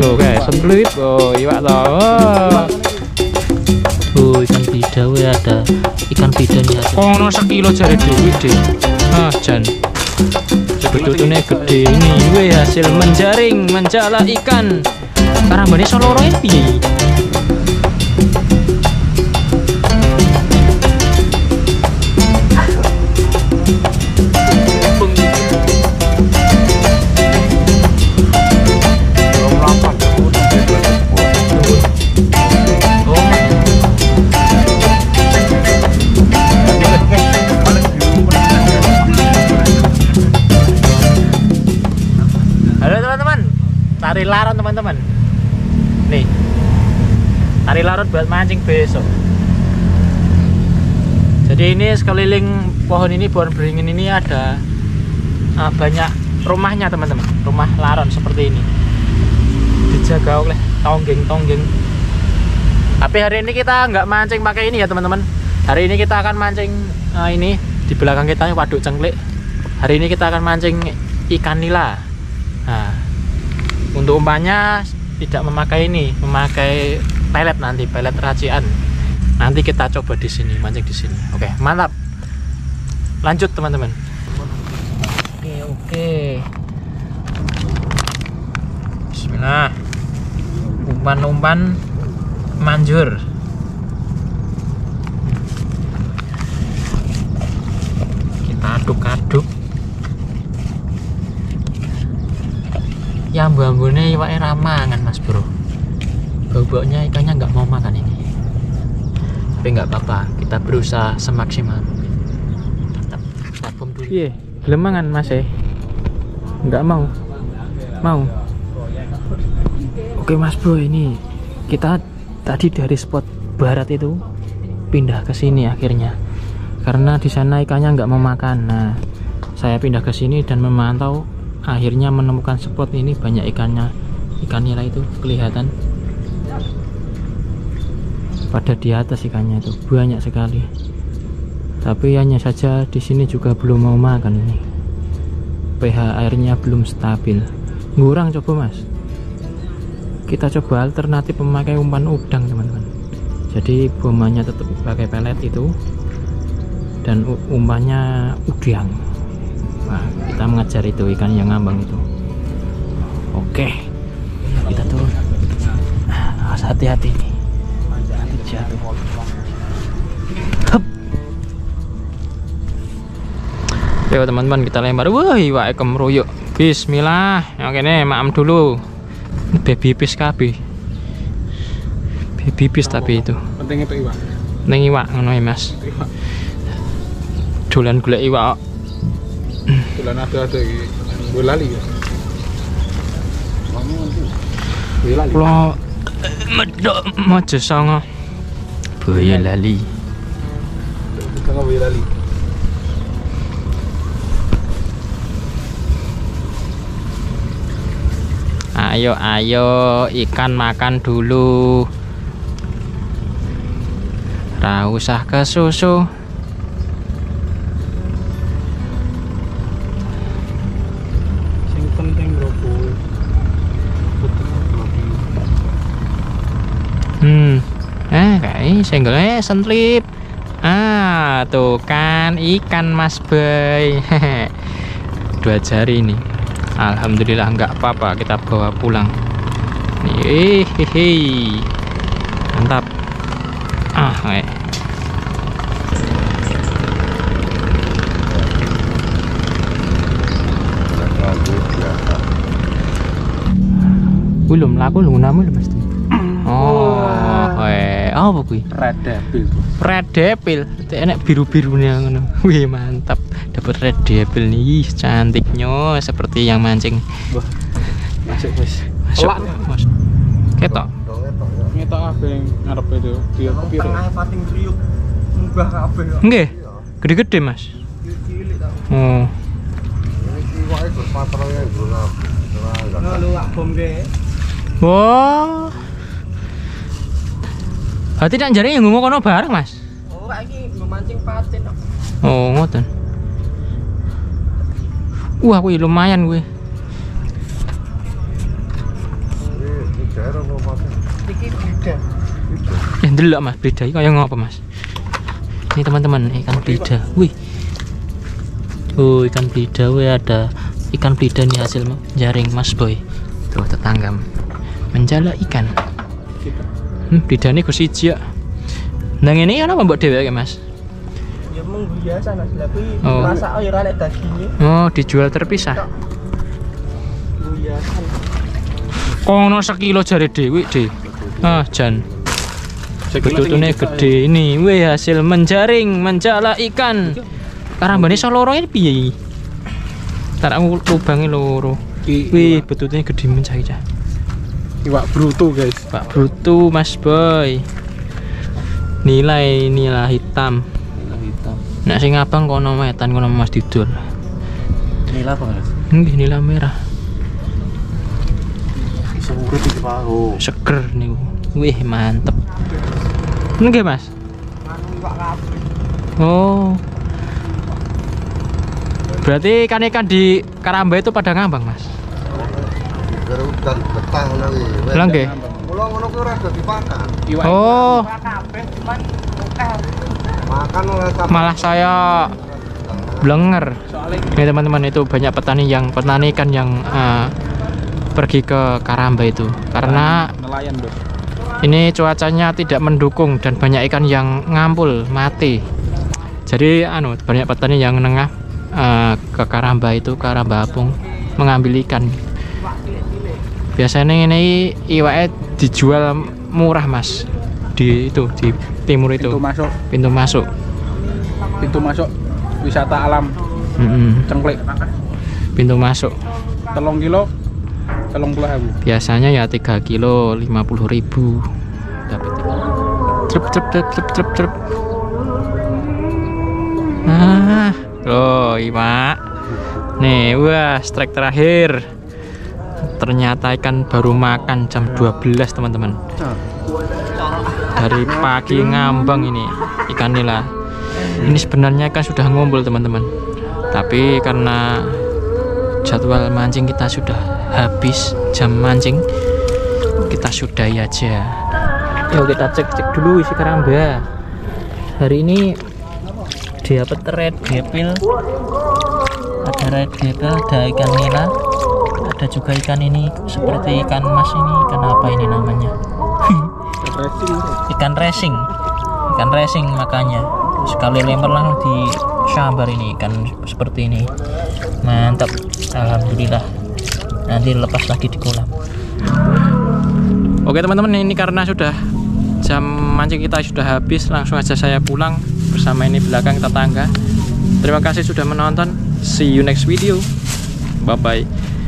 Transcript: Oke, Cengklik. Oh, iya loh. Oh, ikan bida we, ada ikan bidanya. Ono sekilo jare dhewe deh. Ah, jan. Sebetulnya gede ini we hasil menjaring, menjala ikan. Karambane soloro piye? Tari larut teman-teman, nih tari larut buat mancing besok. Jadi ini sekeliling pohon ini, pohon beringin ini ada banyak rumahnya teman-teman, rumah laron seperti ini dijaga oleh tonggeng-tonggeng. Tapi hari ini kita nggak mancing pakai ini ya teman-teman. Hari ini kita akan mancing ini di belakang kita ini waduk Cengklik. Hari ini kita akan mancing ikan nila. Nah, untuk umpannya tidak memakai ini, memakai pelet nanti, pelet racian. Nanti kita coba di sini, mancing di sini. Oke, mantap. Lanjut teman-teman. Oke. Bismillah. Umpan-umpan manjur. Kita aduk-aduk. Ya bambunya iwaknya ramangan mas bro, bau-baunya ikannya nggak mau makan ini, tapi nggak apa-apa, kita berusaha semaksimal. Tetap tabung dulu. Iya, lemangan mas ya, nggak mau, mau. Oke mas bro, ini kita tadi dari spot barat itu pindah ke sini akhirnya, karena di sana ikannya nggak mau makan. Nah, saya pindah ke sini dan memantau. Akhirnya menemukan spot ini banyak ikannya, ikan nila itu kelihatan pada di atas, ikannya itu banyak sekali. Tapi hanya saja di sini juga belum mau makan ini. pH airnya belum stabil. Ngurang coba mas. Kita coba alternatif memakai umpan udang teman-teman. Jadi bomanya tetap pakai pelet itu dan umpannya udang. Nah, kita mengejar itu ikan yang ngambang itu. Oke, kita turun. Harus hati-hati nih. Nanti jatuh. Hup. Yo teman-teman, kita lempar. Wah, iwake kemruyuk. Bismillah. Oke nih, maam dulu. Baby fish kabeh. Baby fish tapi itu. Penting itu iwak. Penting iwak ngono ya, Mas. Dolan golek iwak. Bulan ada iki bolali ya. Kalau medok mojo songo boyolali. Songo boyolali. Ayo ayo ikan makan dulu. Ra usah ke susu. Kayak senggolnya sentlip. Ah, tuh kan ikan Mas Bay. Dua jari ini. Alhamdulillah nggak apa-apa, kita bawa pulang. Nih, mantap. Ah, kayak. Belum laku lu namu lu pasti. Apa kuwi? Red Devil. Red Devil. Enak biru-birunya ngono. Wih, mantap. Dapat Red Devil nih. Cantiknya seperti yang mancing. Wah. Masuk, Mas. Masuk. Mas. Ketok. Ketok abeng ngarep itu. Dia piro? Tengah pating kriuk. Munggah kabeh. Nggih. Gede-gede, Mas. Cilik ta. Oh. Iki wae gur patroe gur. Nah, luwak bom ge. Wah. Berarti tak jare yang ngomong kono bareng Mas. Ora iki memancing patin. Oh, ngoten. Wah, kuwi lumayan kuwi. daerah ngomongnya. Iki beda. Ya ndelok Mas, beda iki kaya ngopo Mas? Ini teman-teman, ikan blida. Wih. Oh, ikan blida, wih ada ikan blida nih hasil jaring Mas Boy. Tuh tetangga menjala ikan. Blida ini kusijak. Nang ini ana apa mbok dhewe ya Mas? Ya mung biasa Mas, tapi masak ora lek dagingnya. Oh, dijual terpisah. Biasa. Kono sekilo jare dhewe, Dik. Ah, Jan. Betutune gede ini, weh hasil menjaring, menjala ikan. Karambane iso loro iki piye iki? Entar aku lubangi loro. Wih, betutune gede mencai cah. Iwak bruto, guys. Pak bruto, Mas Boy. Nilai nila hitam. Nila hitam. Nek sing abang kono wetan kono Mas Didul. Nila apa, Mas? Nggih, nila merah. Iso urip iki wae. Seger niku. Wih, mantep. Nggih, Mas. Oh. Berarti ikan-ikan di Karamba itu pada ngambang, Mas. Gerutan betang nang. Lah nggih. Mula ngono kuwi ora dadi pakan. Oh. Makan malah saya blenger. Ya teman-teman, itu banyak petani ikan yang pergi ke Karamba itu karena nelayan, Bos. Ini cuacanya tidak mendukung dan banyak ikan yang ngampul mati. Jadi banyak petani yang nengah ke Karamba itu, Karamba Apung, mengambil ikan. Biasanya ini iwaknya dijual murah Mas di timur itu. Pintu masuk wisata alam. Cengklik. Pintu masuk. 3 kilo. Biasanya ya 3 kilo 50.000 dapat ikan. Trep. Nah, loh iwak. Nih, wah, strike terakhir. Ternyata ikan baru makan jam 12, teman-teman. Dari pagi ngambang ini ikan nila. Ini sebenarnya kan sudah ngumpul, teman-teman. Tapi karena jadwal mancing kita sudah habis, jam mancing kita sudahi aja. Yuk kita cek dulu isi Karamba hari ini. Dia dapat Red Devil, ada Red Devil, ada ikan nila, ada juga ikan ini seperti ikan mas ini, ikan apa ini namanya? ikan racing. Makanya sekali lempar langsung di sambar ini ikan seperti ini. Mantap, alhamdulillah. Nanti lepas lagi di kolam. Oke teman-teman, ini karena sudah jam mancing kita sudah habis, langsung aja saya pulang bersama ini belakang tetangga. Terima kasih sudah menonton. See you next video. Bye bye.